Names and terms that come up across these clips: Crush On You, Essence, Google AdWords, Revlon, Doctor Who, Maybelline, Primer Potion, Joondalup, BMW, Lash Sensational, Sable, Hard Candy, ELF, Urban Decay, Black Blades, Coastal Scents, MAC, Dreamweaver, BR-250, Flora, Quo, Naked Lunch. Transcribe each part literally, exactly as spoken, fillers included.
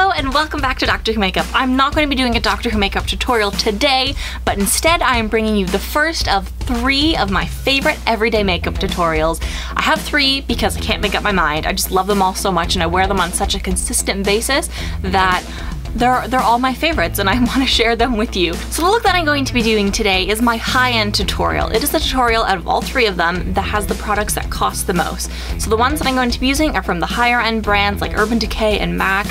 Hello and welcome back to Doctor Who Makeup. I'm not going to be doing a Doctor Who Makeup tutorial today, but instead I am bringing you the first of three of my favorite everyday makeup tutorials. I have three because I can't make up my mind. I just love them all so much and I wear them on such a consistent basis that They're, they're all my favorites and I want to share them with you. So the look that I'm going to be doing today is my high-end tutorial. It is the tutorial out of all three of them that has the products that cost the most. So the ones that I'm going to be using are from the higher-end brands like Urban Decay and MAC,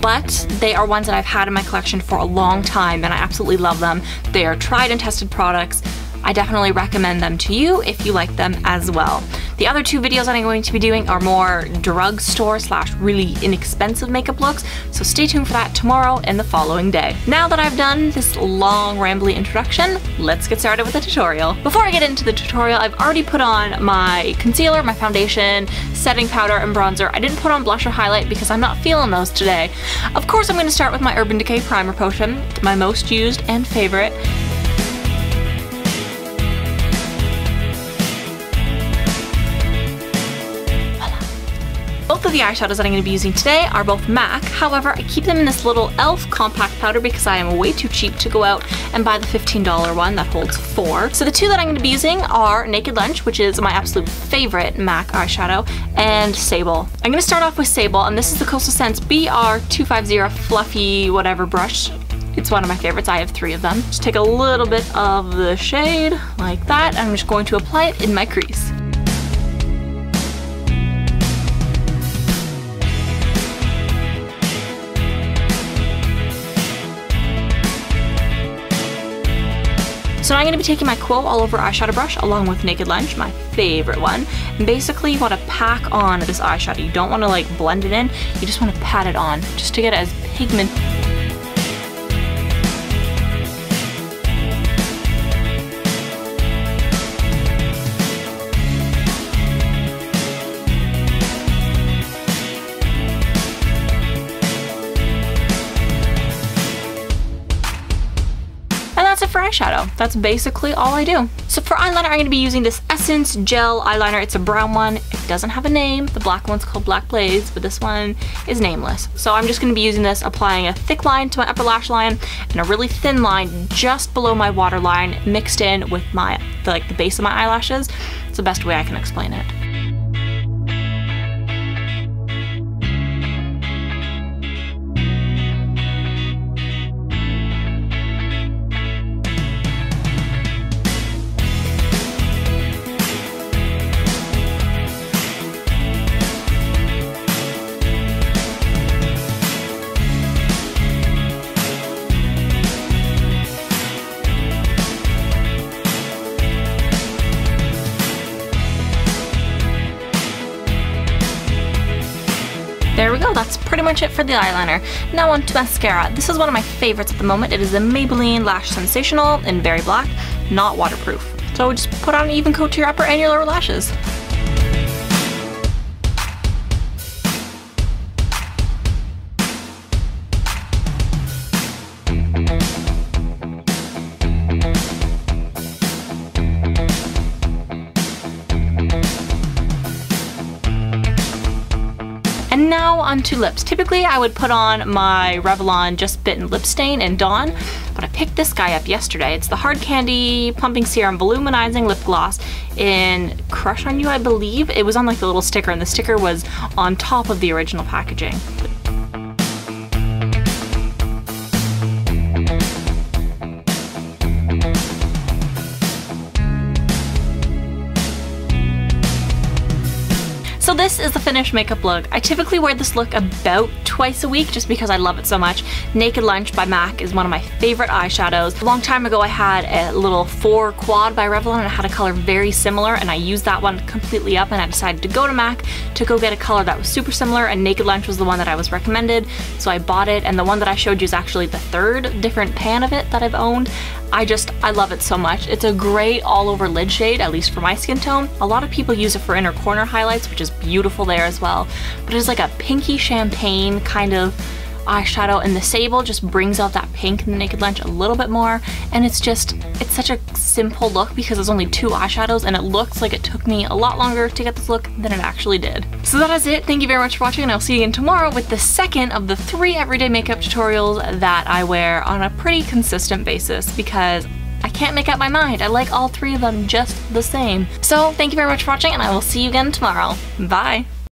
but they are ones that I've had in my collection for a long time and I absolutely love them. They are tried and tested products. I definitely recommend them to you if you like them as well. The other two videos that I'm going to be doing are more drugstore slash really inexpensive makeup looks, so stay tuned for that tomorrow and the following day. Now that I've done this long rambly introduction, let's get started with the tutorial. Before I get into the tutorial, I've already put on my concealer, my foundation, setting powder, and bronzer. I didn't put on blush or highlight because I'm not feeling those today. Of course, I'm going to start with my Urban Decay Primer Potion, my most used and favorite. Both of the eyeshadows that I'm going to be using today are both MAC, however I keep them in this little E L F compact powder because I am way too cheap to go out and buy the fifteen dollar one that holds four. So the two that I'm going to be using are Naked Lunch, which is my absolute favorite MAC eyeshadow, and Sable. I'm going to start off with Sable, and this is the Coastal Scents B R two fifty Fluffy whatever brush. It's one of my favorites. I have three of them. Just take a little bit of the shade like that, and I'm just going to apply it in my crease. So now I'm going to be taking my Quo All Over Eyeshadow Brush along with Naked Lunch, my favorite one. And basically you want to pack on this eyeshadow. You don't want to like blend it in, you just want to pat it on just to get it as pigment. Eyeshadow. That's basically all I do. So for eyeliner, I'm going to be using this Essence Gel Eyeliner. It's a brown one. It doesn't have a name. The black one's called Black Blades, but this one is nameless. So I'm just going to be using this, applying a thick line to my upper lash line and a really thin line just below my waterline, mixed in with my the, like the base of my eyelashes. It's the best way I can explain it. There we go, that's pretty much it for the eyeliner. Now on to mascara. This is one of my favorites at the moment. It is the Maybelline Lash Sensational in Very Black, not waterproof. So just put on an even coat to your upper and your lower lashes. And now onto lips. Typically I would put on my Revlon Just Bitten Lip Stain in Dawn, but I picked this guy up yesterday. It's the Hard Candy Pumping Serum Voluminizing Lip Gloss in Crush On You, I believe. It was on like the little sticker, and the sticker was on top of the original packaging. So this is the finished makeup look. I typically wear this look about twice a week just because I love it so much. Naked Lunch by MAC is one of my favorite eyeshadows. A long time ago I had a little four quad by Revlon and I had a color very similar and I used that one completely up, and I decided to go to MAC to go get a color that was super similar, and Naked Lunch was the one that I was recommended, so I bought it, and the one that I showed you is actually the third different pan of it that I've owned. I just, I love it so much. It's a great all over lid shade, at least for my skin tone. A lot of people use it for inner corner highlights, which is beautiful there as well, but it's like a pinky champagne kind of eyeshadow in the Sable just brings out that pink in the Naked Lunch a little bit more, and it's just, it's such a simple look because there's only two eyeshadows, and it looks like it took me a lot longer to get this look than it actually did. So that is it. Thank you very much for watching, and I'll see you again tomorrow with the second of the three everyday makeup tutorials that I wear on a pretty consistent basis because I can't make up my mind. I like all three of them just the same. So thank you very much for watching, and I will see you again tomorrow. Bye!